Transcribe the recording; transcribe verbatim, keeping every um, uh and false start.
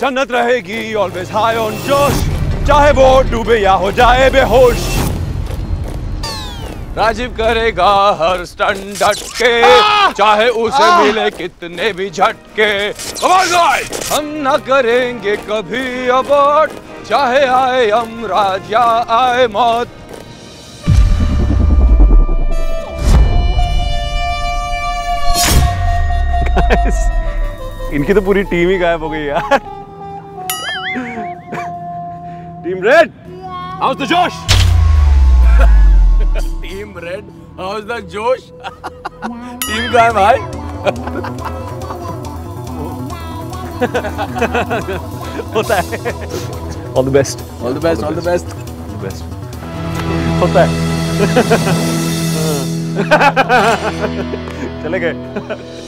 जन्नत रहेगी always high on जोश, चाहे वो डूबे या हो जाए बेहोश। राजीव करेगा हर स्टंट डट के, चाहे उसे मिले कितने भी झटके। हम ना करेंगे कभी अबॉर्ट, चाहे आए अमराज या आए मौत। इनकी तो पूरी टीम ही गायब हो गई यार। टीम रेड, हाउस द जोश। टीम रेड, हाउस द जोश। टीम गायब भाई। होता है। All the best, all the best, all the best, best. होता है। चले गए।